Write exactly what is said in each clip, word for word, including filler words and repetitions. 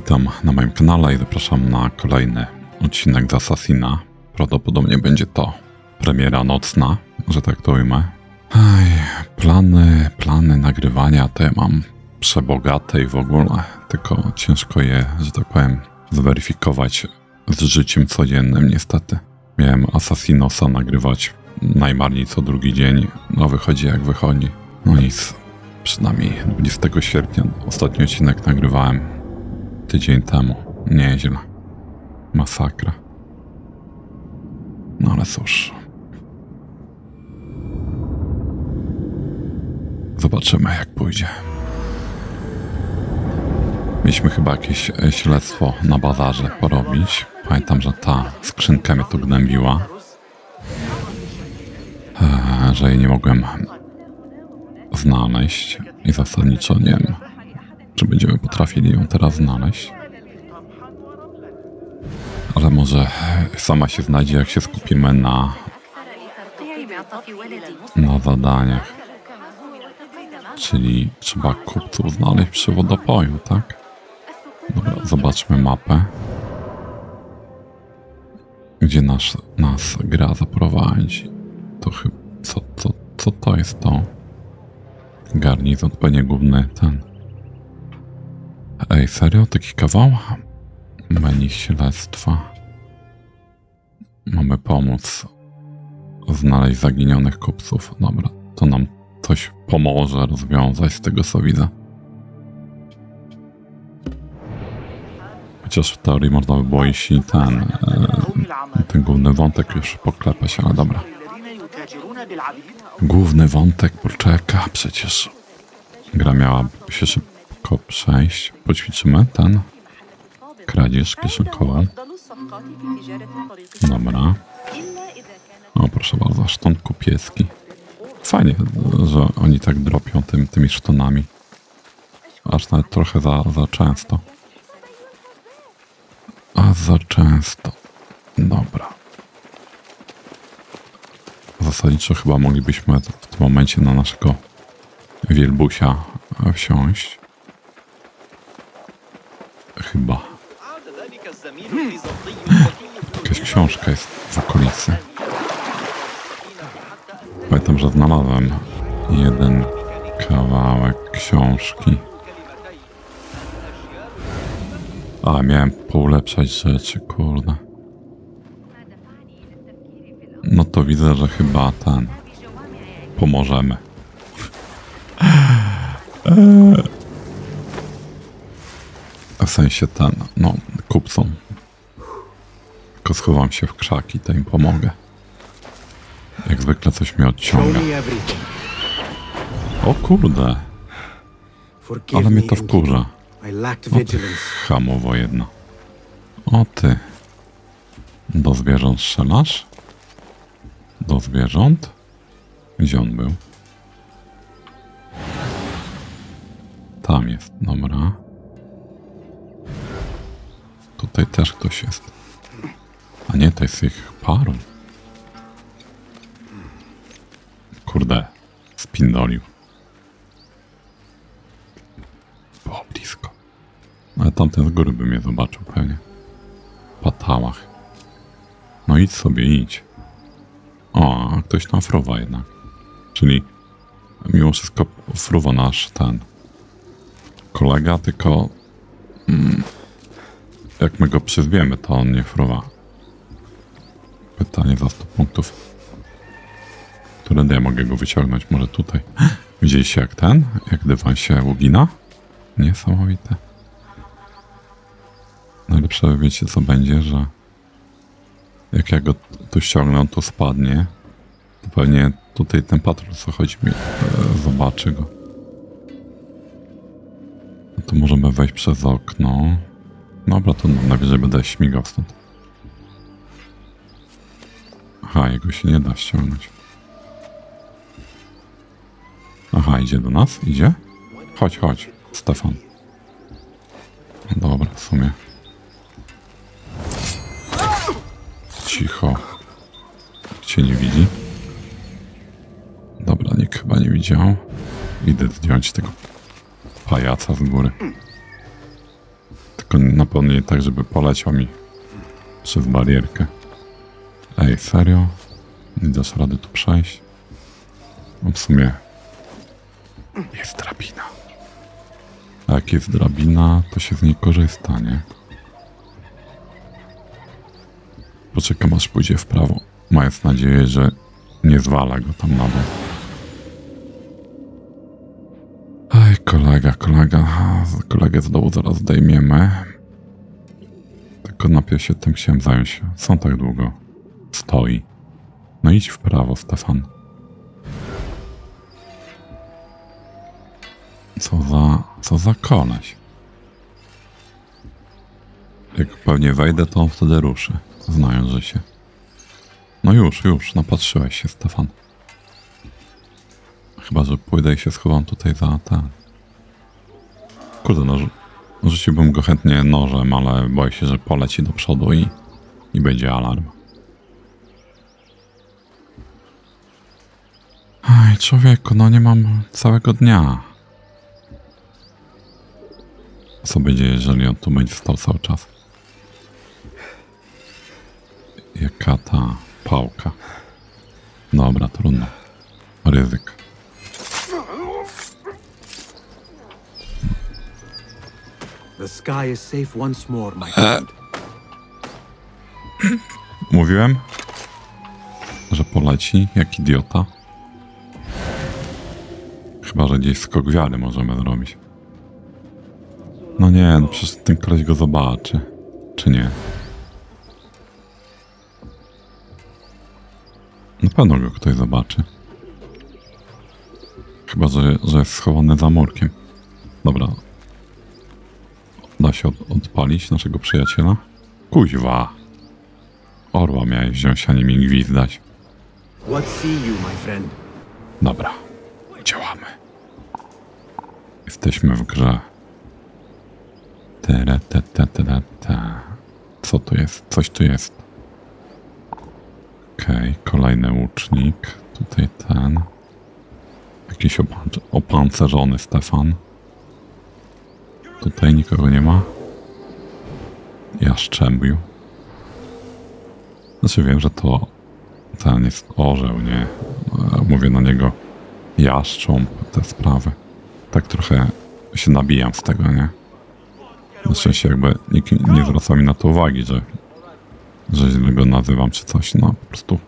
Witam na moim kanale i zapraszam na kolejny odcinek z Assassina. Prawdopodobnie będzie to premiera nocna, że tak to ujmę. Ej, plany, plany nagrywania te mam przebogate i w ogóle, tylko ciężko je, że tak powiem, zweryfikować z życiem codziennym niestety. Miałem Assassinosa nagrywać najmarniej co drugi dzień, no wychodzi jak wychodzi. No nic, przynajmniej dwudziestego sierpnia ostatni odcinek nagrywałem tydzień temu. Nieźle. Masakra. No ale cóż. Zobaczymy jak pójdzie. Mieliśmy chyba jakieś śledztwo na bazarze porobić. Pamiętam, że ta skrzynka mnie tu gnębiła. Eee, że jej nie mogłem znaleźć i zasadniczo nie wiem, czy będziemy potrafili ją teraz znaleźć. Ale może sama się znajdzie, jak się skupimy na, na zadaniach. Czyli trzeba kupców znaleźć przy wodopoju, tak? Dobra, zobaczmy mapę. Gdzie nas, nas gra zaprowadzi? To chyba... Co, co, co to jest to? Garnizon, pewnie główny ten. Ej, serio? Taki kawał? Menu śledztwa. Mamy pomóc znaleźć zaginionych kupców. Dobra, to nam coś pomoże rozwiązać z tego co widzę. Chociaż w teorii można by było iść i ten, e, ten główny wątek już poklepać, ale dobra. Główny wątek poczeka, przecież gra miała się szybko przejść. Poćwiczymy ten kradzież kieszonkowa. Dobra. O proszę bardzo, szton kupiecki. Fajnie, że oni tak dropią tym, tymi sztonami. Aż nawet trochę za, za często. A za często. Dobra. Zasadniczo chyba moglibyśmy w tym momencie na naszego wielbusia wsiąść. Chyba. Hmm. Jakaś książka jest w okolicy. Pamiętam, że znalazłem jeden kawałek książki. A, miałem poulepszać rzeczy, kurde. No to widzę, że chyba ten... Pomożemy. W sensie ten, no, kupcom. Tylko schowam się w krzaki, to im pomogę. Jak zwykle coś mnie odciąga. O kurde. Ale mnie to wkurza. O ty chamowo jedno. O ty. Do zwierząt strzelasz? Do zwierząt? Gdzie on był? Tam jest, dobra. Tutaj też ktoś jest. A nie, to jest ich paru. Kurde, spindolił. Było blisko. Ale tamten z góry by mnie zobaczył pewnie. W patałach. No idź sobie, idź. O, ktoś tam fruwa jednak. Czyli mimo wszystko fruwa nasz ten kolega, tylko mm, jak my go przyzwiemy, to on nie fruwa. Pytanie za sto punktów. Którędy ja mogę go wyciągnąć? Może tutaj. Widzieliście jak ten? Jak dywan się ugina? Niesamowite. Najlepsze wiecie co będzie, że jak ja go tu ściągnę, to spadnie. To pewnie tutaj ten patrol co chodzi mi, e, zobaczy go. No to możemy wejść przez okno. Dobra, to najwyżej będę śmigał stąd. Aha, jego się nie da ściągnąć. Aha, idzie do nas? Idzie? Chodź, chodź, Stefan. Dobra, w sumie. Cicho. Cię nie widzi. Dobra, nikt chyba nie widział. Idę zdjąć tego pajaca z góry. lekko napełnię tak, żeby poleciał mi w barierkę. Ej, serio? Nie dasz rady tu przejść? No w sumie jest drabina. A jak jest drabina, to się z niej korzysta, nie? Poczekam, aż pójdzie w prawo, mając nadzieję, że nie zwala go tam na dół. Ej, kolega, kolega, kolegę z dołu zaraz zdejmiemy. Tylko najpierw się tym chciałem zająć. Co tak długo stoi? No idź w prawo, Stefan. Co za... co za koleś. Jak pewnie wejdę, to on wtedy ruszy. Znając, że się... No już, już, napatrzyłeś się, Stefan. Chyba, że pójdę i się schowam tutaj za ten... Kurde, no... Rzuciłbym go chętnie nożem, ale boję się, że poleci do przodu i... i będzie alarm. Ej, człowieku, no nie mam całego dnia. Co będzie, jeżeli on tu będzie stał cały czas? Jaka ta pałka. Dobra, trudno. Ryzyk. E... Mówiłem, że poleci jak idiota. Chyba, że gdzieś skok wiary możemy zrobić. No nie, no przecież ten koleś go zobaczy. Czy nie? Na pewno go ktoś zobaczy. Chyba, że, że jest schowany za murkiem. Dobra. Da się od, odpalić naszego przyjaciela? Kuźwa! Orła miałeś wziąć, a nie mi gwizdać. Dobra. Działamy. Jesteśmy w grze. Co tu jest? Coś tu jest. Okej, okay, kolejny łucznik. Tutaj ten. Jakiś opancerzony Stefan. Tutaj nikogo nie ma. Jaszczębiu. Znaczy wiem, że to ten jest orzeł, nie? Mówię na niego jaszcząb, te sprawy. Tak trochę się nabijam z tego, nie? Na szczęście jakby nikt nie zwraca mi na to uwagi, że, że źle go nazywam czy coś, no po prostu,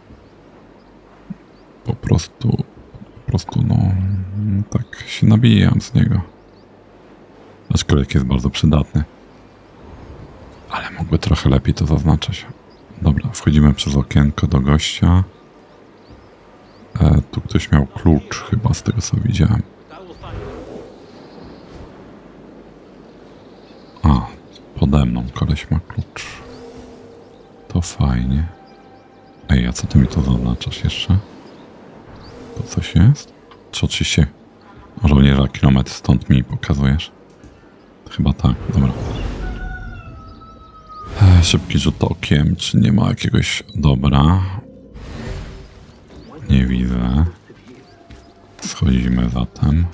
po prostu, po prostu no tak się nabijam z niego. Aczkolwiek jest bardzo przydatny, ale mógłby trochę lepiej to zaznaczać. Dobra, wchodzimy przez okienko do gościa. E, tu ktoś miał klucz chyba z tego co widziałem. Pode mną koleś ma klucz. To fajnie. Ej, a co ty mi to zaznaczasz jeszcze? To coś jest? Czy oczywiście żołnierza kilometr stąd mi pokazujesz? Chyba tak, dobra. Ej, szybki rzut okiem, czy nie ma jakiegoś... Dobra. Nie widzę. Schodzimy zatem.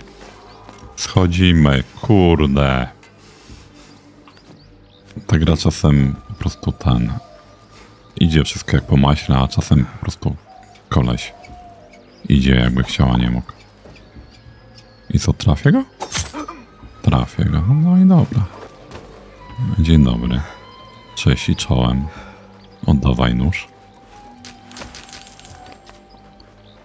Schodzimy, kurde. Ta gra czasem po prostu ten idzie wszystko jak po maśle, a czasem po prostu koleś idzie jakby chciała, nie mógł. I co, trafię go? Trafię go, no i dobra. Dzień dobry. Cześć i czołem. Oddawaj nóż.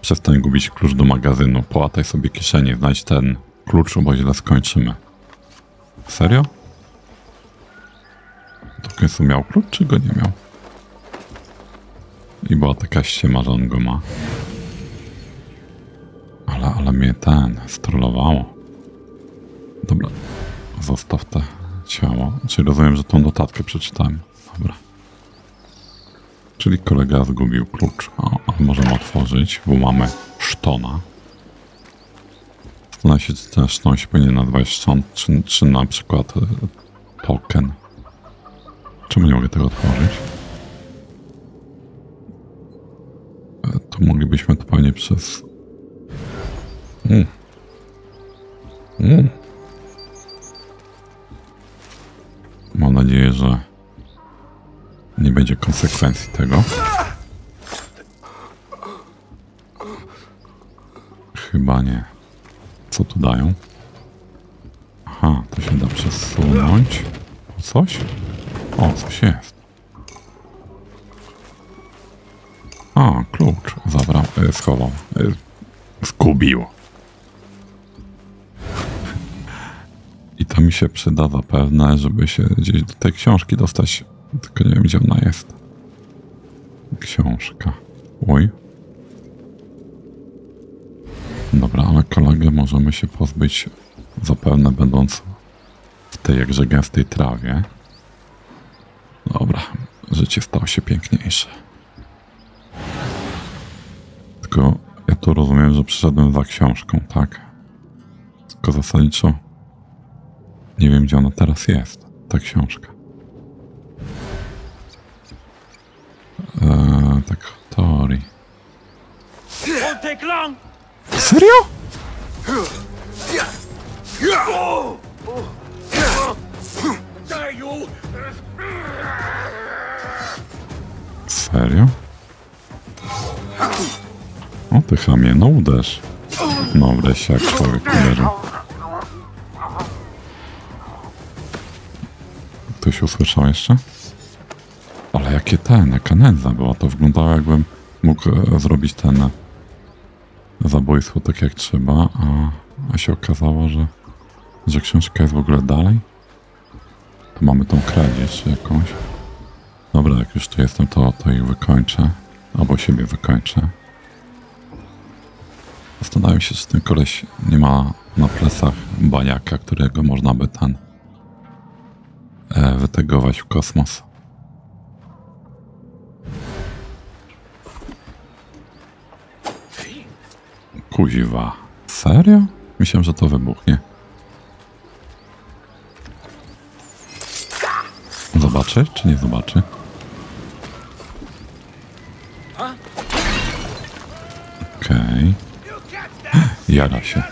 Przestań gubić klucz do magazynu, połataj sobie kieszenie, znajdź ten klucz, bo źle skończymy. Serio? Końcu miał klucz, czy go nie miał? I była taka ściema, że on go ma. Ale, ale mnie ten strollowało. Dobra, zostaw te ciało. Czyli rozumiem, że tą notatkę przeczytałem. Dobra. Czyli kolega zgubił klucz. A, a możemy otworzyć, bo mamy sztona. Zastanawiam się, czy ten szton się powinien nazwać szton, czy, czy na przykład e, token. Czemu nie mogę tego otworzyć? E, tu moglibyśmy to pewnie przez... Mm. Mm. Mam nadzieję, że nie będzie konsekwencji tego. Chyba nie. Co tu dają? Aha, to się da przesunąć. Coś? O, coś jest. A, klucz zabrał, schował. Zgubił. I to mi się przyda zapewne, żeby się gdzieś do tej książki dostać. Tylko nie wiem, gdzie ona jest. Książka. Uj. Dobra, ale kolegę możemy się pozbyć zapewne będąc w tej jakże gęstej trawie. Dobra, życie stało się piękniejsze. Tylko ja tu rozumiem, że przyszedłem za książką, tak? Tylko zasadniczo nie wiem, gdzie ona teraz jest, ta książka. Eee, tak w teorii. Serio? Serio? O ty chamie, no uderz. No wreszcie jak człowiek uderzył. Ktoś usłyszał jeszcze? Ale jakie ten, jaka nędza była. To wyglądało jakbym mógł zrobić ten zabójstwo tak jak trzeba, a, a się okazało, że, że książka jest w ogóle dalej. To mamy tą kradzież jakąś. Dobra, jak już tu jestem, to, to ich wykończę. Albo siebie wykończę. Zastanawiam się, czy ten koleś nie ma na plecach baniaka, którego można by ten e, wytegować w kosmos. Kuziwa. Serio? Myślałem, że to wybuchnie. Zobaczy, czy nie zobaczy? Okej. Okay. Jara się.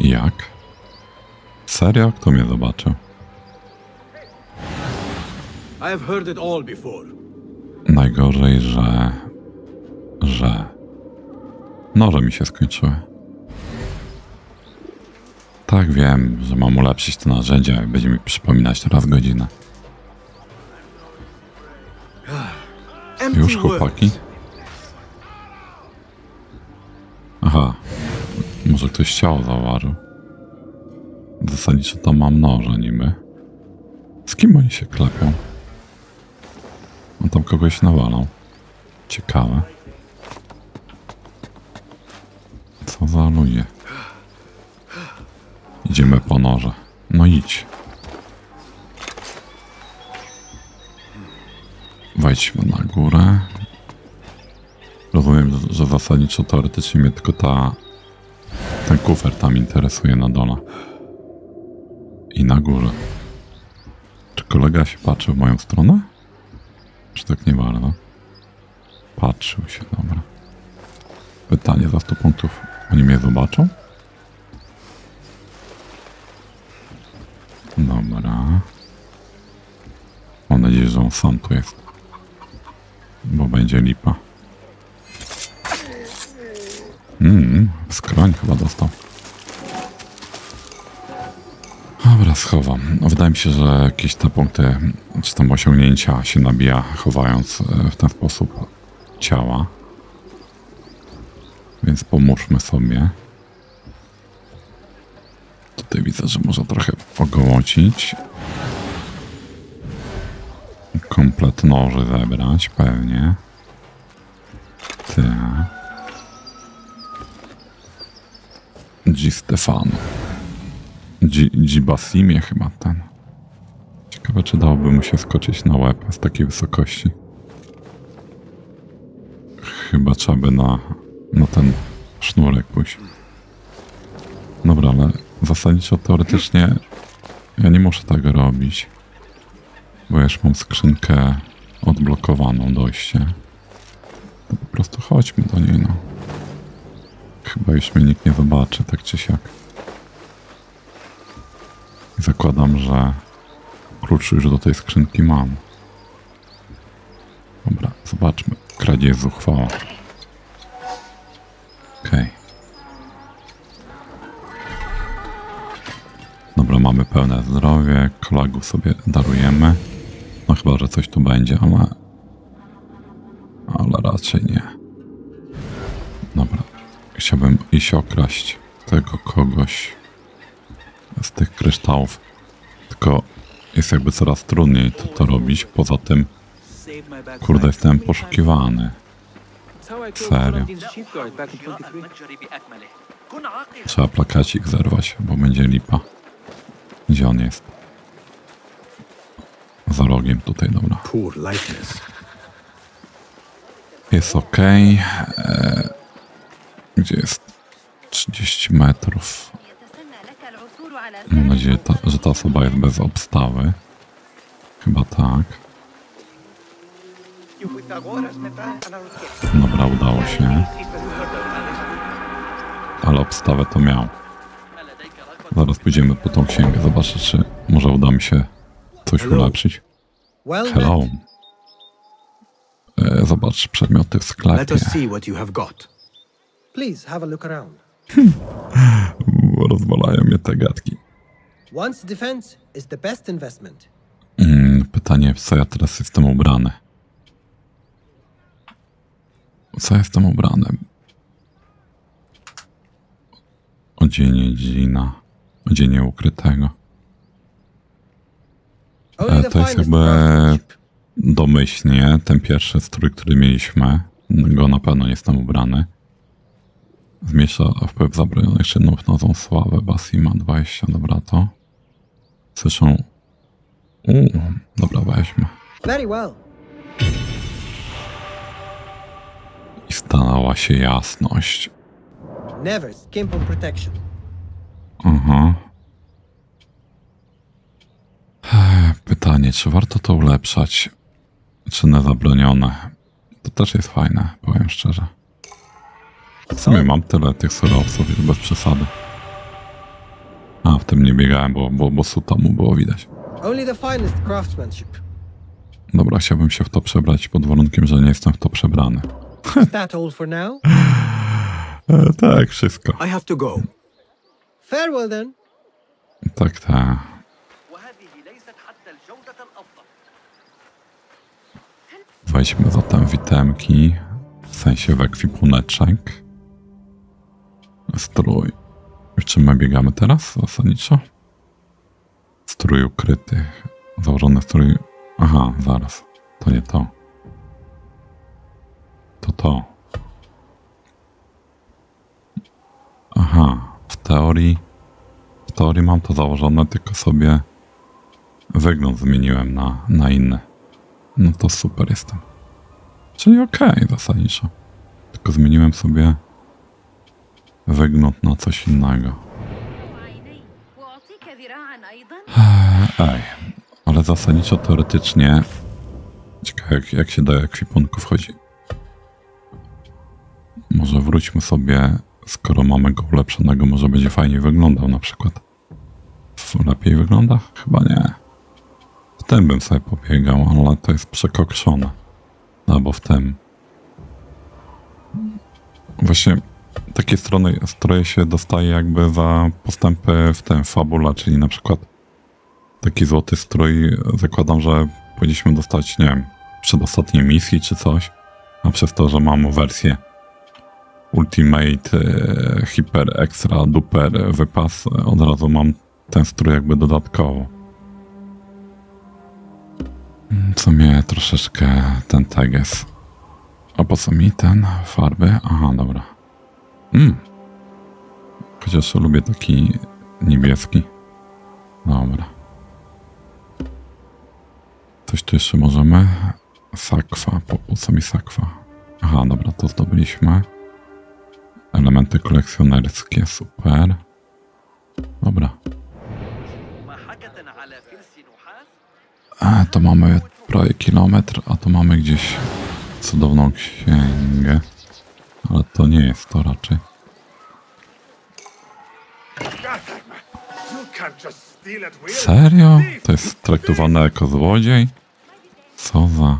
Jak? Serio? Kto mnie zobaczył? Najgorzej, że... że... noże mi się skończyły. Tak, wiem, że mam ulepszyć to narzędzie i będzie mi przypominać raz godzinę. Już, chłopaki? Aha. Może ktoś ciało zauważył. Zasadniczo to mam noże niby. Z kim oni się klepią? On tam kogoś nawalał. Ciekawe. Co za ludzie. Idziemy po noże. No idź. Wejdźmy na górę. Rozumiem, że zasadniczo teoretycznie mnie tylko ta... ten kufer tam interesuje na dole. I na górze. Czy kolega się patrzy w moją stronę? Czy tak nie bardzo? Patrzył się, dobra. Pytanie za sto punktów. Oni mnie zobaczą? Dobra. Mam nadzieję, że on sam tu jest. Bo będzie lipa. Mmm, skroń chyba dostał. Dobra, schowam. Wydaje mi się, że jakieś te punkty, czy tam osiągnięcia się nabija, chowając w ten sposób ciała. Więc pomóżmy sobie. Tutaj widzę, że można trochę ogołocić. Komplet noży zebrać, pewnie. Ty. G. Stefan. G. G. Basimie chyba ten. Ciekawe, czy dałoby mu się skoczyć na łeb z takiej wysokości. Chyba trzeba by na, na ten sznurek pójść. Dobra, ale zasadniczo teoretycznie ja nie muszę tego robić. Bo ja już mam skrzynkę odblokowaną dojście. To po prostu chodźmy do niej, no. Chyba już mnie nikt nie zobaczy, tak czy siak. Zakładam, że klucz już do tej skrzynki mam. Dobra, zobaczmy. Kradzież zuchwała. Okej. Dobra, mamy pełne zdrowie. Kolegów sobie darujemy. No chyba, że coś tu będzie, ale... Ale raczej nie. Dobra. Chciałbym iść okraść tego kogoś z tych kryształów. Tylko jest jakby coraz trudniej to, to robić. Poza tym... Kurde, jestem poszukiwany. Serio. Trzeba plakacik zerwać, bo będzie lipa. Gdzie on jest? Za rogiem tutaj, dobra. Jest ok. Eee, gdzie jest? trzydzieści metrów. Mam nadzieję, ta, że ta osoba jest bez obstawy. Chyba tak. Dobra, udało się. Ale obstawę to miał. Zaraz pójdziemy po tą księgę. Zobaczę, czy może uda mi się coś ulepszyć. Hello. E, zobacz przedmioty w sklepie. Hmm. Rozwalają mnie te gadki. Hmm, pytanie, co ja teraz jestem ubrany? Co jestem ubrany? Odzienie dzina. Odzienie ukrytego. E, to jest jakby domyślnie ten pierwszy strój, który mieliśmy. Go na pewno nie jestem ubrany. Zmniejsza wpływ zabronionych czynów nocą sławę Basima dwadzieścia. Dobra, to. Słyszą. Uuu, dobra, weźmy. I stała się jasność. Aha. Pytanie, czy warto to ulepszać? Czy na zabronione? To też jest fajne, powiem szczerze. W sumie mam tyle tych surowców, już bez przesady. A, w tym nie biegałem, bo, bo, bo suta mu było widać. Dobra, chciałbym się w to przebrać pod warunkiem, że nie jestem w to przebrany. That all for now? E, tak, wszystko. I have to go. Farewell then. Tak, tak. Weźmy zatem witemki, w sensie w ekwipuneczek. Strój. W czym my biegamy teraz zasadniczo? Strój ukryty. Założony strój... Aha, zaraz. To nie to. To to. Aha, w teorii... W teorii mam to założone, tylko sobie wygląd zmieniłem na, na inny. No to super jestem. Czyli okej, okay, zasadniczo. Tylko zmieniłem sobie wygląd na coś innego. Ej, ale zasadniczo teoretycznie... Ciekawe jak, jak się do ekwipunków chodzi. Może wróćmy sobie, skoro mamy go ulepszonego, może będzie fajnie wyglądał na przykład. Lepiej wygląda? Chyba nie. W tym bym sobie pobiegał, ale to jest przekokszone. Albo w tym. Właśnie takie strony, stroje się dostaje jakby za postępy w tym fabule, czyli na przykład taki złoty strój, zakładam, że powinniśmy dostać, nie wiem, przedostatniej misji czy coś, a przez to, że mam wersję Ultimate, e, Hyper, Extra, Duper, Wypas. Od razu mam ten strój jakby dodatkowo. Co mnie troszeczkę ten tag jest. A po co mi ten? Farby? Aha, dobra. Mm. Chociaż lubię taki niebieski. Dobra. Coś tu jeszcze możemy? Sakwa. Po co mi sakwa? Aha, dobra, to zdobyliśmy. Elementy kolekcjonerskie, super. Dobra. A, to mamy prawie kilometr, a to mamy gdzieś cudowną księgę. Ale to nie jest to raczej. Serio? To jest traktowane jako złodziej? Co za...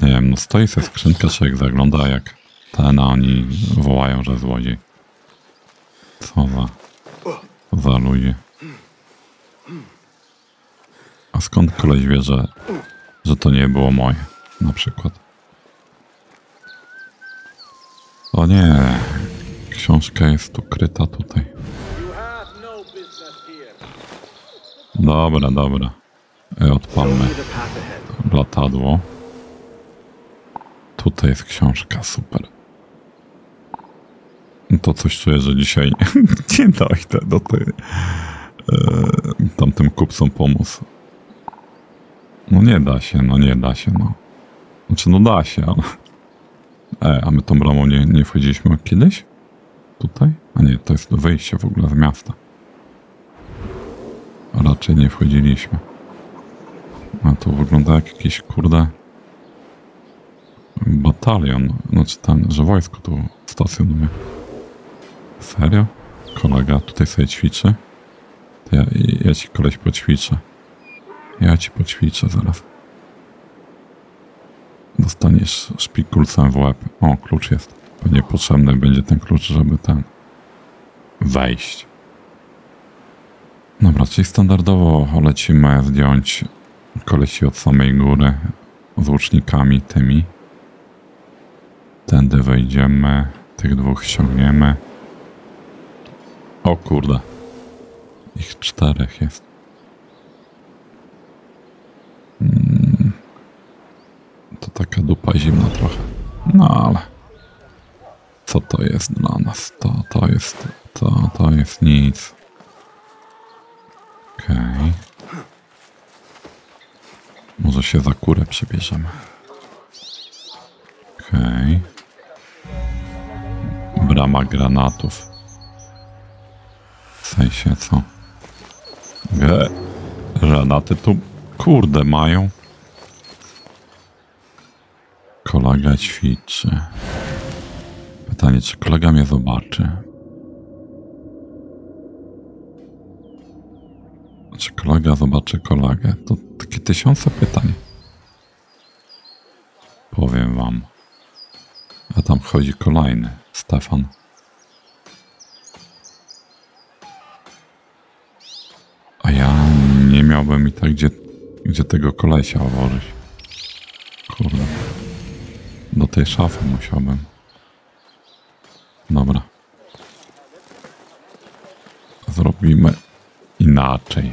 Nie wiem, no stoi sobie skrzynka, człowiek zagląda, jak ten, a oni wołają, że złodziej. Co za... Co za ludzie. A skąd koleś wie, że, że to nie było moje, na przykład? O nie, książka jest ukryta tutaj. Dobra, dobra. Odpalmy latadło. Tutaj jest książka, super. To coś czuję, że dzisiaj nie dojdę do tej... Yy, tamtym kupcom pomóc. No nie da się, no nie da się, no. Znaczy no da się, ale... E, a my tą bramą nie, nie wchodziliśmy kiedyś? Tutaj? A nie, to jest wyjście w ogóle z miasta. A raczej nie wchodziliśmy. A to wygląda jak jakiś, kurde... Batalion, znaczy ten, że wojsko tu stacjonuje. Serio? Kolega tutaj sobie ćwiczy? To ja, ja ci koleś poćwiczę. Ja ci poćwiczę zaraz. Dostaniesz szpikulcem w łeb. O, klucz jest. Pewnie potrzebny będzie ten klucz, żeby ten... wejść. Dobra, czyli standardowo lecimy zdjąć kolesi od samej góry z łucznikami tymi. Tędy wejdziemy, tych dwóch ściągniemy. O kurde. Ich czterech jest. Hmm. To taka dupa zimna trochę. No ale... Co to jest dla nas? To, to jest... To, to jest nic. Okej. Okay. Może się za kurę przebierzemy. Okej. Okay. Brama granatów. W sensie co? Ge... Granaty tu... Kurde mają. Kolega ćwiczy. Pytanie, czy kolega mnie zobaczy? Czy kolega zobaczy kolegę? To takie tysiące pytań. Powiem wam. A tam chodzi kolejny. Stefan. A ja nie miałbym i tak gdzie, gdzie tego kolesia włożyć. Kurde. Do tej szafy musiałbym. Dobra. Zrobimy inaczej.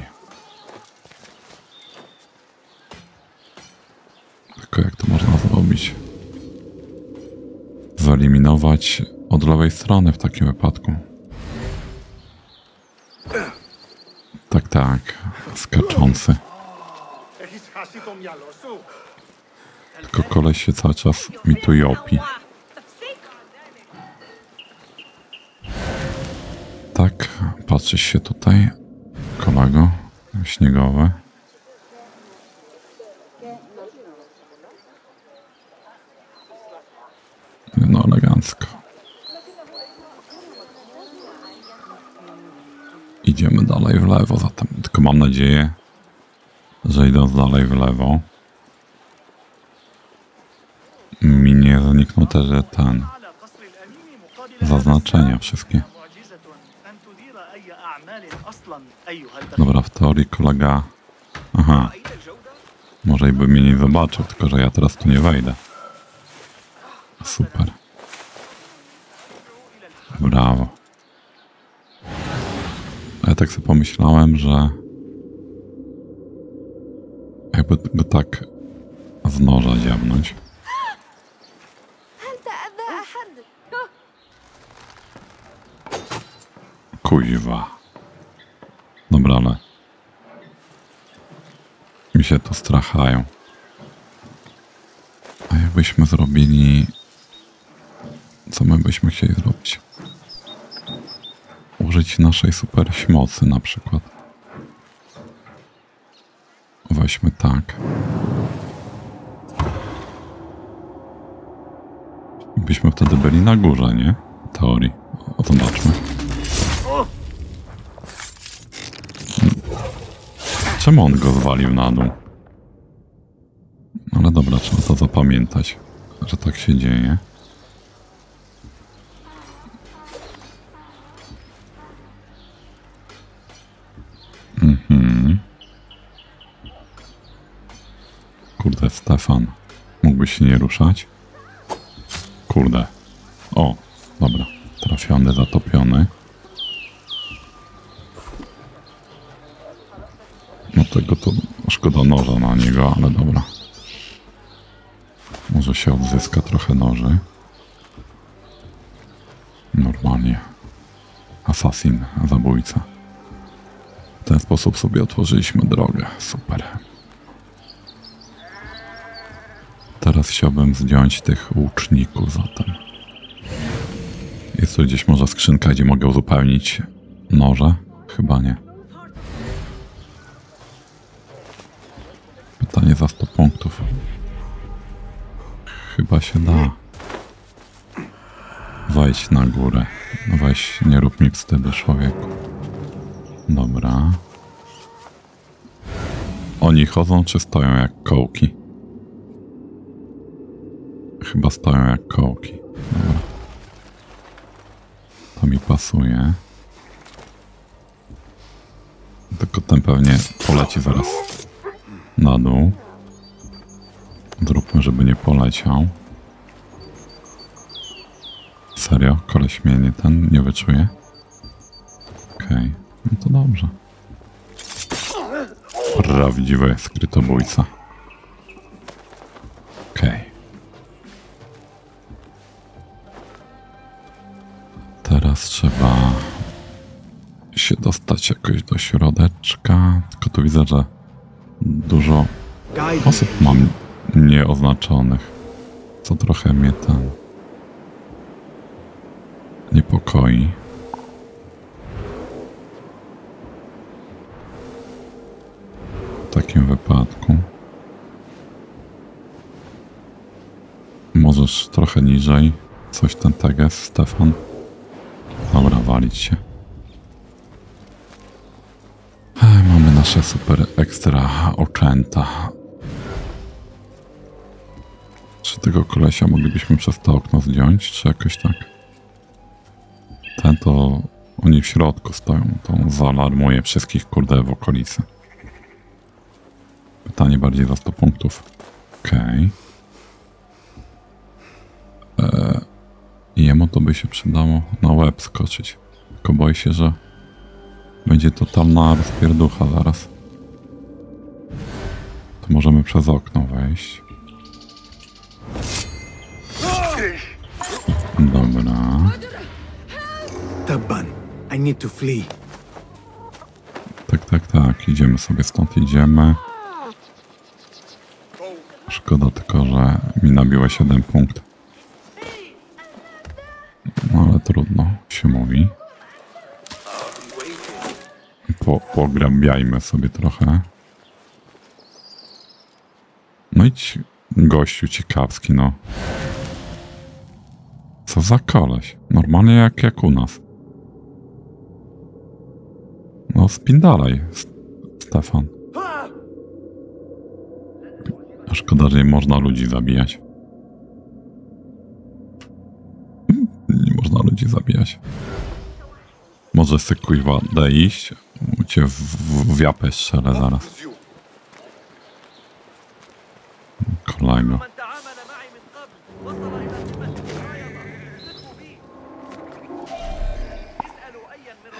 Tylko jak to można zrobić? Wyeliminować od lewej strony w takim wypadku. Tak, tak. Skaczący. Tylko koleś się cały czas mi tu jopi. Tak, patrzysz się tutaj. Kolego. Śniegowe. No elegancko. Idziemy dalej w lewo zatem. Tylko mam nadzieję, że idąc dalej w lewo mi nie zanikną też ten zaznaczenia wszystkie. Dobra, w teorii kolega... Aha. Może i by mnie nie zobaczył, tylko że ja teraz tu nie wejdę. Super. Brawo. Ale tak sobie pomyślałem, że... Jakby by tak z noża dziabnąć. Kuźwa. Dobra, ale... Mi się tu strachają. A jakbyśmy zrobili... Co my byśmy chcieli zrobić? Użyć naszej super mocy na przykład. Weźmy tak. Byśmy wtedy byli na górze, nie? W teorii. O, zobaczmy. Czemu on go zwalił na dół? Ale dobra, trzeba to zapamiętać, że tak się dzieje. Mhm. Kurde, Stefan. Mógłbyś się nie ruszać? Kurde. O, dobra. Trafiony, zatopiony. No tego to szkoda noża na niego, ale dobra. Może się odzyska trochę noży. Normalnie. Asasin, zabójca. W ten sposób sobie otworzyliśmy drogę. Super. Teraz chciałbym zdjąć tych łuczników zatem. Jest tu gdzieś może skrzynka, gdzie mogę uzupełnić noże? Chyba nie. Pytanie za sto punktów. Chyba się da. Wejdź na górę. Weź, nie rób mi wstydu, człowieku. Dobra. Oni chodzą czy stoją jak kołki? Chyba stoją jak kołki. Dobra. To mi pasuje. Tylko ten pewnie poleci zaraz na dół. Zróbmy, żeby nie poleciał. Serio? Koleś mnie nie ten nie wyczuje? Okej. Okay. No to dobrze. Prawdziwy skrytobójca. Okej. Okay. Teraz trzeba się dostać jakoś do środeczka. Tylko tu widzę, że dużo osób mam nieoznaczonych, co trochę mnie ten niepokoi. W takim wypadku możesz trochę niżej, coś ten teges, Stefan. Dobra, walić się. Ej, mamy nasze super ekstra oczęta. Czy tego kolesia moglibyśmy przez to okno zdjąć, czy jakoś tak? Ten to... Oni w środku stoją, to on zaalarmuje wszystkich, kurde, w okolicy. Pytanie bardziej za sto punktów. Okej. Okay. Eee... Jemu to by się przydało na łeb skoczyć. Tylko boję się, że będzie totalna rozpierducha zaraz. To możemy przez okno wejść. Dobra. Tak, tak, tak. Idziemy sobie stąd, idziemy. Szkoda tylko, że mi nabiło siedem punktów. No ale trudno się mówi. Po, pogłębiajmy sobie trochę. No i ci, gościu ciekawski, no. Co za koleś. Normalnie jak, jak u nas. No spindalaj, Stefan. Szkoda, że nie można ludzi zabijać. Można ludzi zabijać. Może se kuźwa da iść. Cię w, w, w japę strzelę zaraz. Kolego.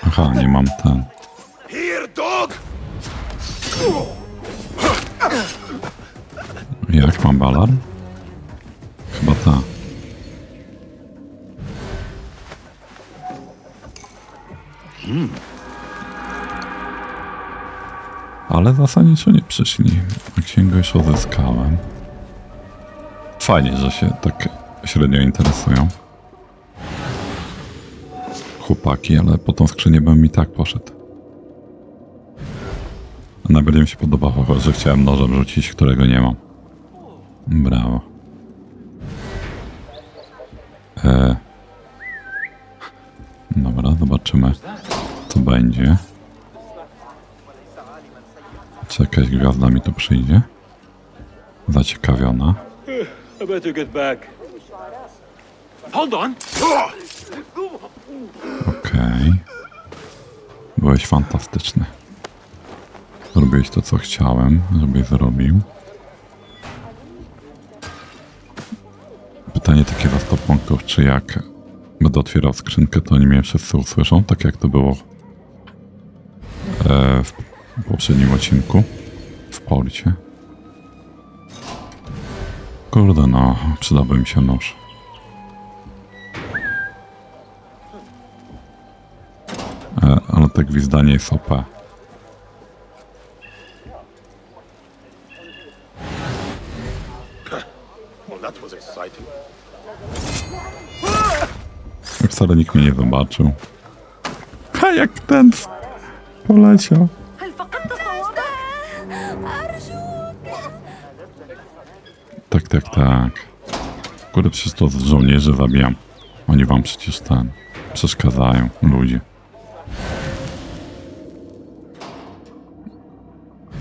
Aha, nie mam ten. Jak mam alarm? Chyba ta. Ale zasadniczo nie przyszli. Księgę już odzyskałem. Fajnie, że się tak średnio interesują chłopaki, ale po tą skrzynię bym i tak poszedł. Najbardziej mi się podobało, że chciałem nożem rzucić, którego nie mam. Brawo. Eee. Dobra, zobaczymy, co będzie. Może jakaś gwiazda mi tu przyjdzie? Zaciekawiona. Okej. Byłeś fantastyczny. Zrobiłeś to, co chciałem, żebyś zrobił. Pytanie takie za sto punktów, czy jak będę otwierał skrzynkę, to oni mnie wszyscy usłyszą, tak jak to było e, w poprzednim odcinku, w porcie. Kurde no, przydałby mi się nóż. E, ale te gwizdanie jest O P. Wcale nikt mnie nie zobaczył. A jak ten poleciał. Tak, tak, tak. Kurde, przecież to z żołnierzy zabijam. Oni wam przecież ten przeszkadzają, ludzie.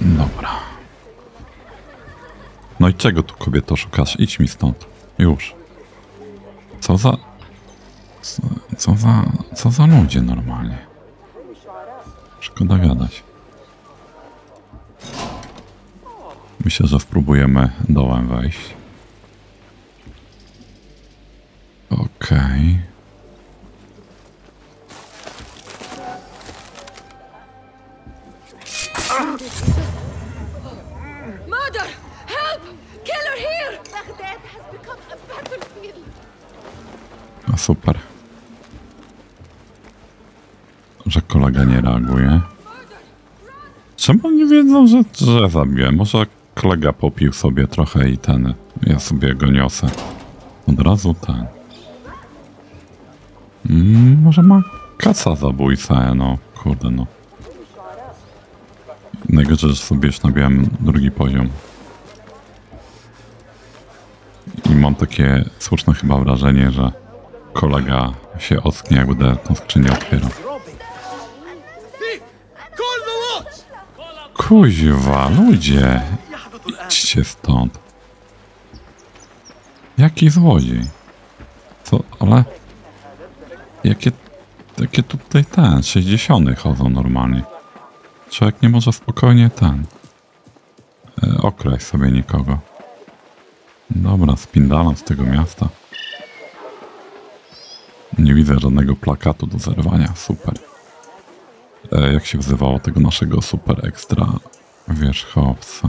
Dobra. No i czego tu, kobieto, szukasz? Idź mi stąd. Już. Co za... Co za... Co za ludzie normalnie. Szkoda gadać. Myślę, że spróbujemy dołem wejść. Okej. Okay. A super. Że kolega nie reaguje. Czemu nie wiedzą, że, że zabiję? Może kolega popił sobie trochę i ten... Ja sobie go niosę. Od razu ten. Mm, może ma kaca zabójcę, no. Kurde, no. Najgorzej, że sobie już nabiłem drugi poziom. I mam takie słuszne chyba wrażenie, że kolega się ocknie, jak będę tą skrzynię otwierał. Kuźwa, ludzie! Idźcie stąd. Jaki złodziej? Co, ale... Jakie... Takie tutaj ten, sześćdziesiątki chodzą normalnie. Człowiek nie może spokojnie ten... E, okraść sobie nikogo. Dobra, spindalam z tego miasta. Nie widzę żadnego plakatu do zerwania, super. E, jak się wzywało tego naszego super ekstra wierzchowca?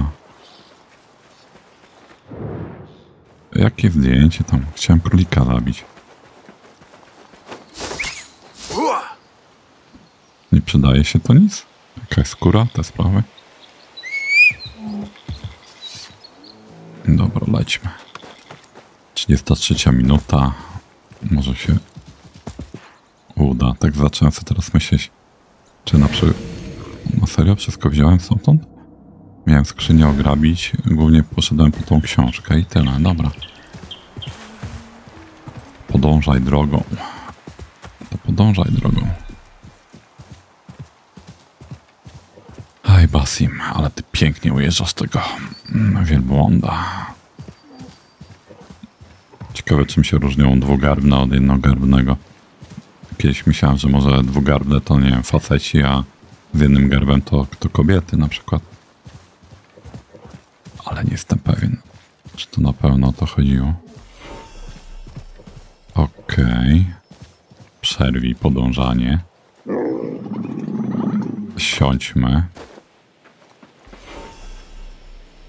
Jakie zdjęcie tam? Chciałem królika zabić. Nie przydaje się to nic? Jakaś skóra, te sprawy? Dobra, lećmy. trzydziesta trzecia minuta. Może się uda. Tak zacząłem sobie teraz myśleć. Czy na przykład... Na serio? Wszystko wziąłem stamtąd? Miałem skrzynię ograbić. Głównie poszedłem po tą książkę i tyle. Dobra. Podążaj drogą. To podążaj drogą. Aj, Basim, ale ty pięknie ujeżdżasz tego wielbłąda. Ciekawe, czym się różnią dwugarbne od jednogarbnego. Kiedyś myślałem, że może dwugarbne to, nie wiem, faceci, a z jednym garbem to, to kobiety na przykład. Ale nie jestem pewien, czy to na pewno o to chodziło. Okej. Okay. Przerwij podążanie. Siądźmy.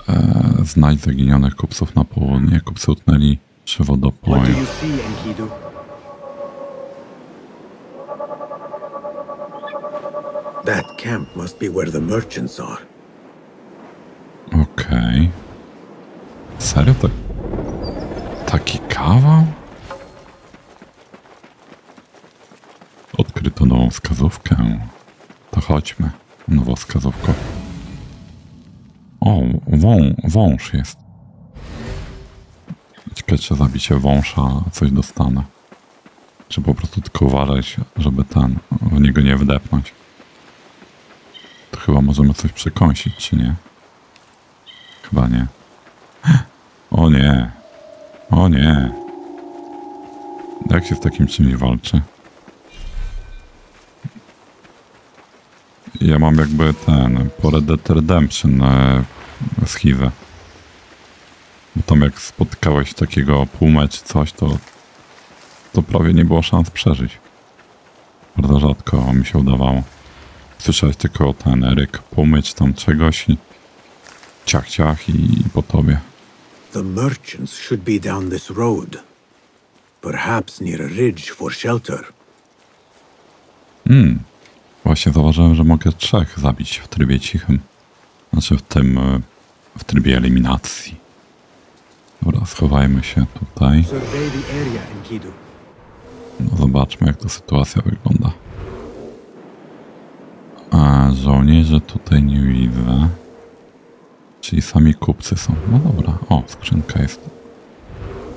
Eee, znajdź zaginionych kupców na południe. Kupcy utnęli przy wodopoju. That camp must be where the merchants are. Okej. Serio? Tak... Taki kawał? Odkryto nową wskazówkę. To chodźmy. Nową wskazówką. O, wą, wąż jest. Ciekawe, czy zabicie wąsza coś dostanę. Czy po prostu tylko uważać, żeby ten... w niego nie wdepnąć. To chyba możemy coś przekąsić, czy nie? Chyba nie. O nie. O nie. Jak się z takim czymś walczy? Ja mam jakby ten... Predator Redemption e, z H I V-a. Bo tam jak spotkałeś takiego półmecz coś, to... To prawie nie było szans przeżyć. Bardzo rzadko mi się udawało. Słyszałeś tylko ten ryk, pomyć tam czegoś i... Ciach, ciach i, i po tobie. The merchants should be down this road. Perhaps near a ridge for shelter. Hmm. Właśnie zauważyłem, że mogę trzech zabić w trybie cichym. Znaczy w tym... w trybie eliminacji. Dobra, schowajmy się tutaj. No zobaczmy, jak to sytuacja wygląda. A żołnierzy tutaj nie widzę. Czyli sami kupcy są. No dobra. O, skrzynka jest.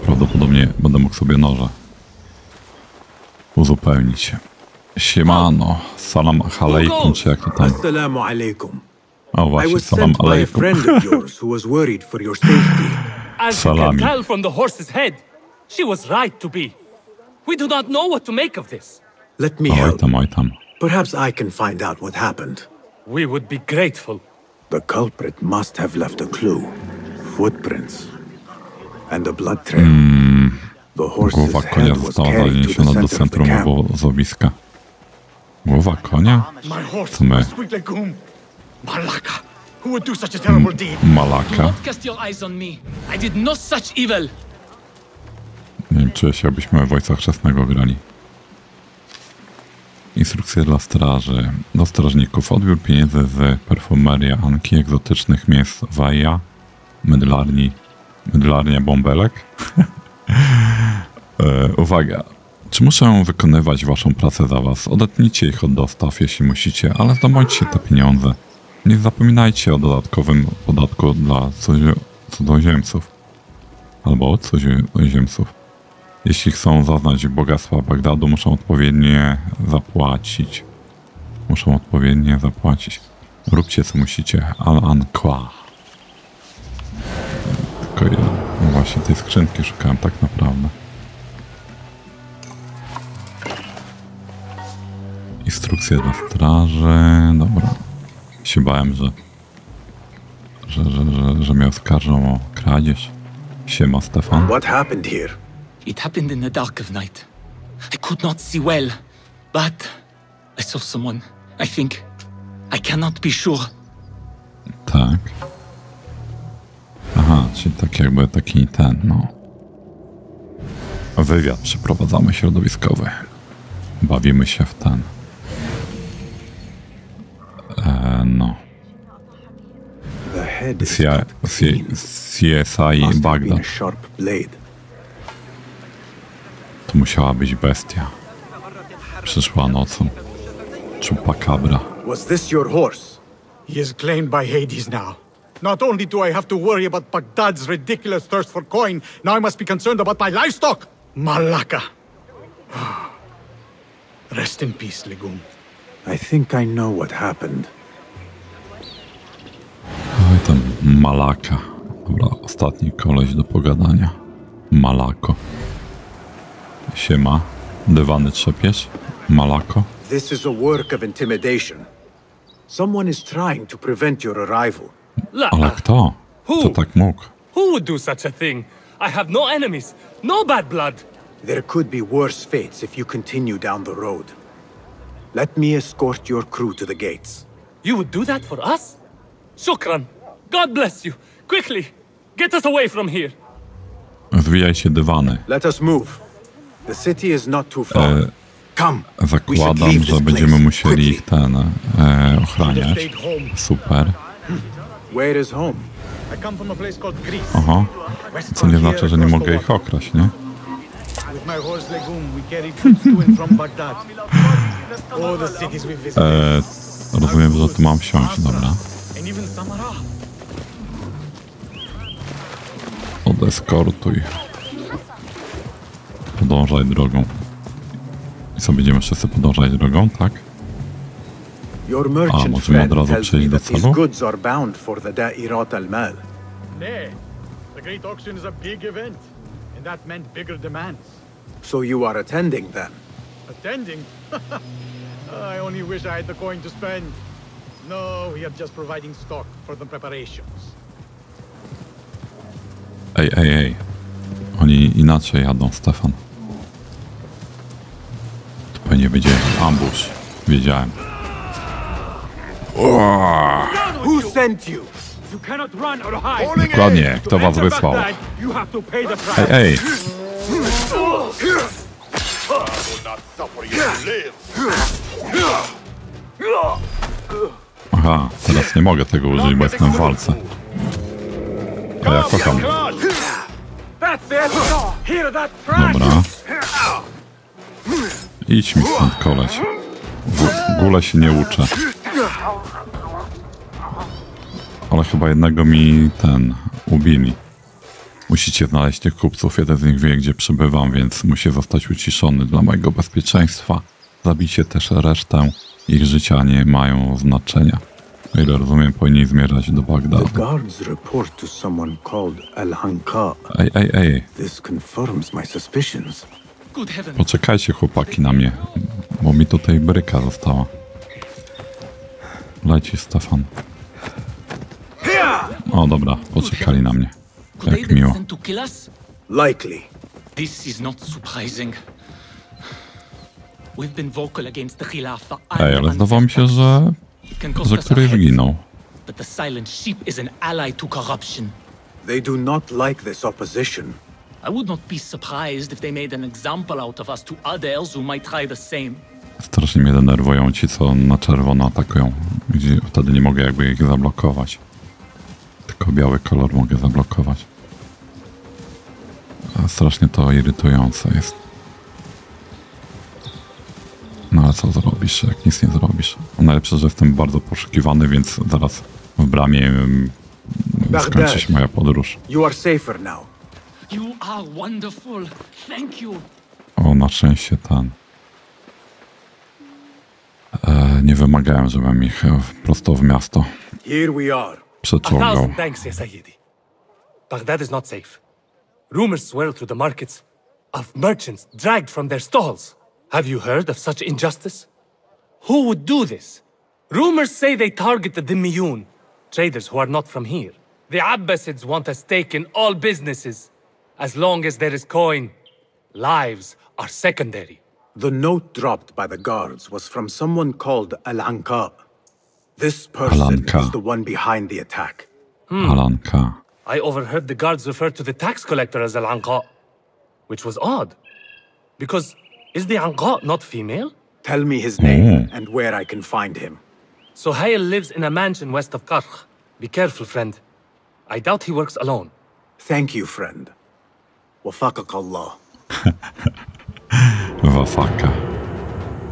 Prawdopodobnie będę mógł sobie noże uzupełnić. Siemano. Salam alejkum, czy jak to tam? O właśnie, salam alejkum. Salami. We do not know what to make of this. Let me help. Oj tam, perhaps I can find out what happened. We would be grateful. The culprit must have left a clue. Footprints and a blood trail. Mm. The horse's Głowa konia została zaniesiona do centrum obozowiska. Głowa konia? Co my? Malaka. Who would do such a terrible deed? Malaka. Cast your eyes on me. I did no such evil. Nie wiem, czy się byśmy w Ojca Chrzestnego grali. Instrukcje dla straży. Do strażników. Odbiór pieniędzy z perfumeria Anqi, egzotycznych miejsc Waja, mydlarni, mydlarnia bąbelek. e, uwaga! Czy muszę wykonywać waszą pracę za was? Odetnijcie ich od dostaw, jeśli musicie, ale zdobądźcie te pieniądze. Nie zapominajcie o dodatkowym podatku dla cudzoziemców. Albo od cudzoziemców. Jeśli chcą zaznać bogactwa Bagdadu, muszą odpowiednie zapłacić. Muszą odpowiednie zapłacić. Róbcie co musicie. Al-Anqa. Tylko ja no właśnie tej skrzynki szukałem tak naprawdę. Instrukcje dla straży. Dobra. Się bałem, że, że, że, że, że mnie oskarżą o kradzież. Siema, Stefan. What happened here? It happened in the dark of night. I could not see well, but I saw someone. I think I cannot be sure. Tak. Aha, czyli tak jakby taki ten, no. Wywiad przeprowadzamy środowiskowy. Bawimy się w ten. E, no. C S I Baghdad. To musiała być bestia. Przyszła nocą. Chupacabra. Was this your horse? He is claimed by Hades now. Not only do I have to worry about Baghdad's ridiculous thirst for coin, now I must be concerned about my livestock. Malaka. Rest in peace, Legum. I think I know what happened. Oj tam Malaka. Dobra, ostatni koleś do pogadania. Malako. Siema. Dywany trzepiesz? Malako? This is a work of intimidation. Someone is trying to prevent your arrival. Ale kto? Kto tak mógł? Who would do such a thing? I have no enemies, no bad blood. There could be worse fates if you continue down the road. Let me escort your crew to the gates. You would do that for us? Shukran. God bless you. Quickly, get us away from here. Zwijaj się dywany. Let us move. The city is not too far. Come. Zakładam, że będziemy musieli ich ten e, ochraniać. Super. Where is home? Aha. Co nie znaczy, że nie mogę ich okraść, nie? e, rozumiem, że tu mam wsiąść, dobra. Odeskortuj. Podążaj drogą. I co, będziemy wszyscy podążać drogą, tak? A, możemy od razu przejść do celu? there. The Great Auction is a big event, and that meant bigger demands. So you are attending then? Attending? I only wish I had the coin to spend. No, we are just providing stock for the preparations. Ej, ej, ej. Oni inaczej jadą, Stefan. To pewnie będzie ambush. Wiedziałem. Who sent you? You cannot run or hide. Dokładnie, kto was wysłał? Ej, ej. Aha, teraz nie mogę tego użyć, bo jestem w walce. Ale ja kocham. Dobra. Idź mi stąd, koleś. W ogóle się nie uczę. Ale chyba jednego mi ten ubili. Musicie znaleźć tych kupców, jeden z nich wie, gdzie przebywam, więc musi zostać uciszony dla mojego bezpieczeństwa. Zabicie też resztę, ich życia nie mają znaczenia. O ile rozumiem, powinni zmierzać do Bagdadu. Ej, ej, ej. Poczekajcie, chłopaki, na mnie, bo mi tutaj bryka została. Leci, Stefan. O, dobra, poczekali na mnie. Jak miło. Likely. This is not surprising. We've been vocal against the Khilafah. Ej, ale zdawało mi się, że że któryś zginął. But the silent sheep is an ally to corruption. They do not like this opposition. I would not be surprised if they made an example out of us to others who might try the same. Strasznie mnie denerwują ci, co na czerwono atakują. Gdzie wtedy nie mogę jakby ich zablokować. Tylko biały kolor mogę zablokować. A strasznie to irytujące jest. No ale co zrobisz, jak nic nie zrobisz? Najlepsze, że jestem bardzo poszukiwany, więc zaraz w bramie um, skończy się moja podróż. O, na szczęście ten. E, nie wymagałem, żebym ich prosto w miasto przeciągał. Baghdad is not safe. Rumors swirl through the markets of merchants dragged from their stalls. Have you heard of such injustice? Who would do this? Rumors say they target the Dimiyun, traders who are not from here. The Abbasids want a stake in all businesses. As long as there is coin, lives are secondary. The note dropped by the guards was from someone called Al-Anqa. This person is the one behind the attack. Hmm. Al-Anqa. I overheard the guards refer to the tax collector as Al-Anqa, which was odd, because is the Anqa not female? Tell me his name and where I can find him. Sohail lives in a mansion west of Qarkh. Be careful, friend. I doubt he works alone. Thank you, friend. Wafaqak Allah. Wafaka.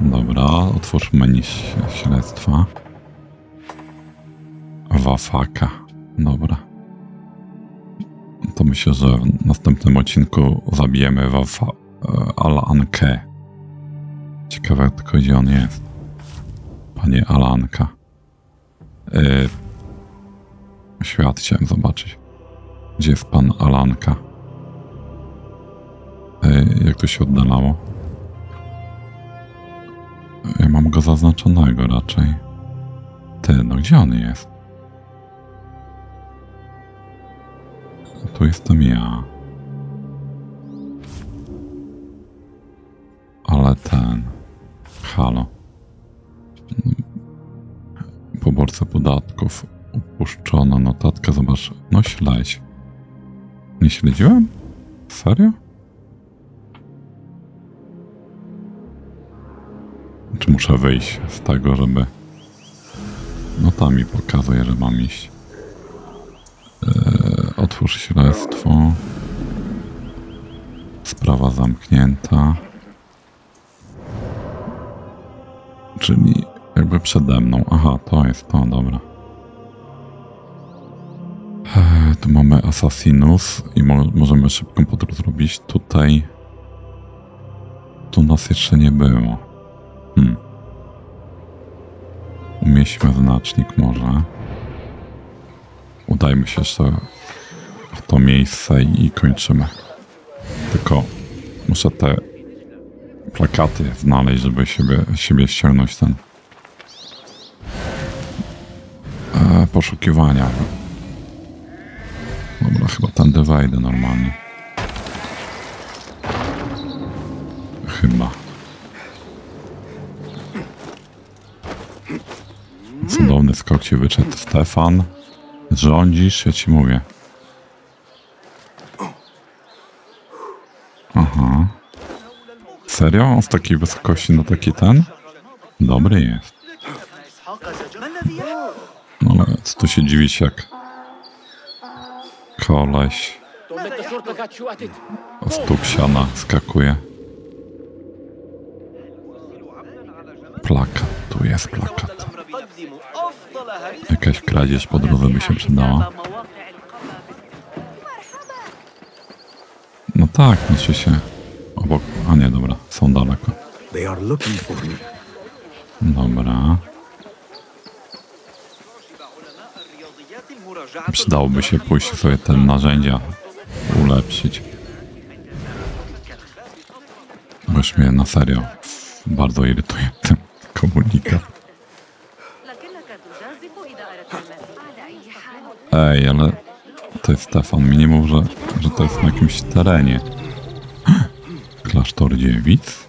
Dobra, otwórz menu śledztwa. Wafaka. Dobra. To myślę, że w następnym odcinku zabijemy Wafa... Al-Anqę. Ciekawe tylko, gdzie on jest. Panie Al-Anqa. Yy, świat chciałem zobaczyć. Gdzie jest pan Al-Anqa? Yy, jak to się oddalało? Yy, mam go zaznaczonego raczej. Ty, no gdzie on jest? Tu jestem ja. Ale ten... Halo. Poborca podatków. Upuszczona notatka. Zobacz. No śledź. Nie śledziłem? Serio? Czy muszę wyjść z tego, żeby... No tam mi pokazuje, że mam iść. Eee, otwórz śledztwo. Sprawa zamknięta. Czyli jakby przede mną. Aha, to jest to, dobra. Eee, tu mamy Assassinus i mo możemy szybką podróż zrobić. Tutaj... Tu nas jeszcze nie było. Hmm. Umieśćmy znacznik może. Udajmy się jeszcze w to miejsce i, i kończymy. Tylko muszę te plakaty znaleźć, żeby siebie, siebie ściągnąć ten e, poszukiwania. Dobra, chyba tędy wejdę normalnie. Chyba. Cudowny skok ci wyczedł, Stefan. Rządzisz, ja ci mówię. Aha. Serio? On z takiej wysokości na taki ten? Dobry jest. No ale co tu się dziwić, jak koleś z stóp siana skakuje. Plakat, tu jest plakat. Jakaś kradzież po drodze by się przydała. No tak, znaczy się obok... A nie, dobra, są daleko. Dobra. Przydałoby się pójść sobie te narzędzia ulepszyć. Bo już mnie na serio bardzo irytuje ten komunikat. Ej, ale to jest Stefan, mi nie mów, że, że to jest na jakimś terenie. Klasztor dziewic?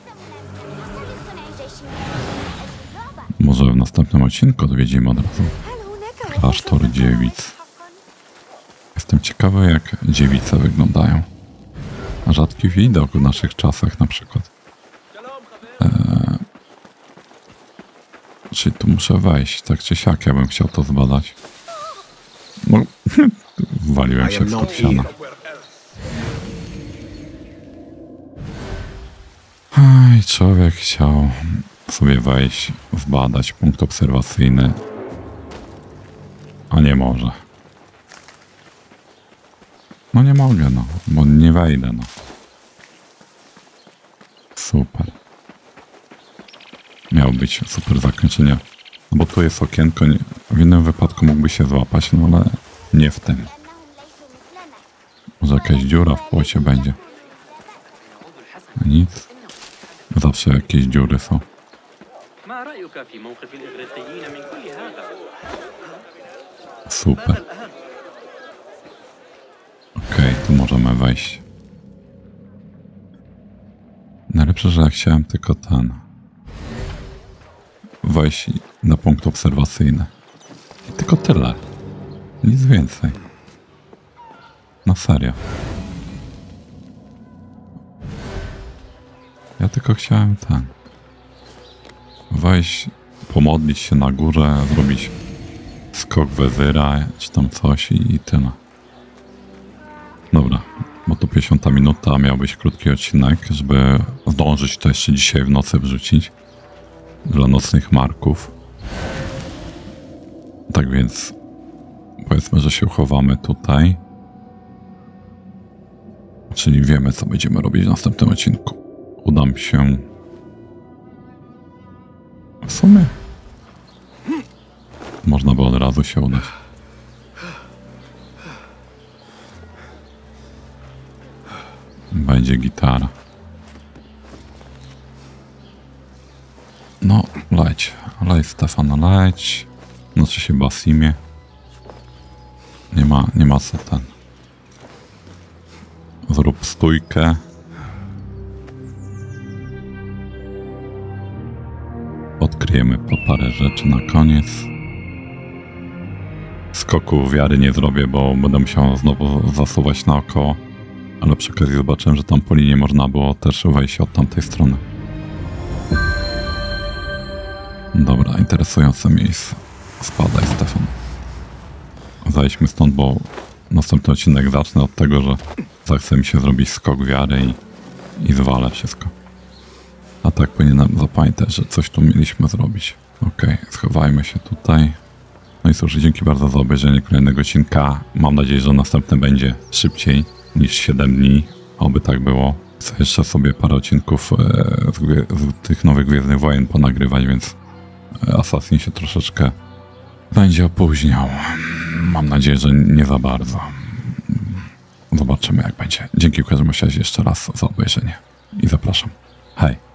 Może w następnym odcinku odwiedzimy od razu. Klasztor dziewic. Jestem ciekawy, jak dziewice wyglądają. Rzadki widok w naszych czasach na przykład. Eee, czyli tu muszę wejść, tak czy siak, ja bym chciał to zbadać. No, waliłem się w stóp siana. Aj, człowiek chciał sobie wejść, zbadać punkt obserwacyjny, a nie może. No nie mogę, no, bo nie wejdę, no. Super. Miało być super zakończenie. No bo tu jest okienko, nie, w innym wypadku mógłby się złapać, no ale nie w tym. Może jakaś dziura w płocie będzie. Nic. Zawsze jakieś dziury są. Super. Okej, tu możemy wejść. Najlepsze, że ja chciałem tylko ten... wejść na punkt obserwacyjny. I tylko tyle. Nic więcej. Na serio. Ja tylko chciałem ten... wejść, pomodlić się na górze, zrobić skok wezyra, czy tam coś i, i tyle. Dobra, bo to pięćdziesiąta minuta, miał być krótki odcinek, żeby zdążyć to jeszcze dzisiaj w nocy wrzucić. Dla nocnych marków. Tak więc powiedzmy, że się chowamy tutaj. Czyli wiemy, co będziemy robić w następnym odcinku. Udam się... W sumie... Można by od razu się udać. Będzie gitara. No, leć. Leć, Stefan, leć. Znaczy się Basimie. Nie ma, nie ma co ten. Zrób stójkę. Odkryjemy po parę rzeczy na koniec. Skoku wiary nie zrobię, bo będę musiał znowu zasuwać naokoło. Ale przy okazji zobaczyłem, że tam po linie można było też wejść od tamtej strony. Dobra, interesujące miejsce. Spadaj, Stefan. Zajdźmy stąd, bo następny odcinek zacznę od tego, że zachce mi się zrobić skok wiary i, i zwalę wszystko. A tak powinienem zapamiętać, że coś tu mieliśmy zrobić. Okej, schowajmy się tutaj. No i cóż, dzięki bardzo za obejrzenie kolejnego odcinka. Mam nadzieję, że następny będzie szybciej niż siedem dni. Oby tak było. Chcę jeszcze sobie parę odcinków e, z, z tych nowych Gwiezdnych Wojen ponagrywać, więc Assassin się troszeczkę będzie opóźniał. Mam nadzieję, że nie za bardzo. Zobaczymy, jak będzie. Dzięki w każdym razie jeszcze raz za obejrzenie i zapraszam. Hej!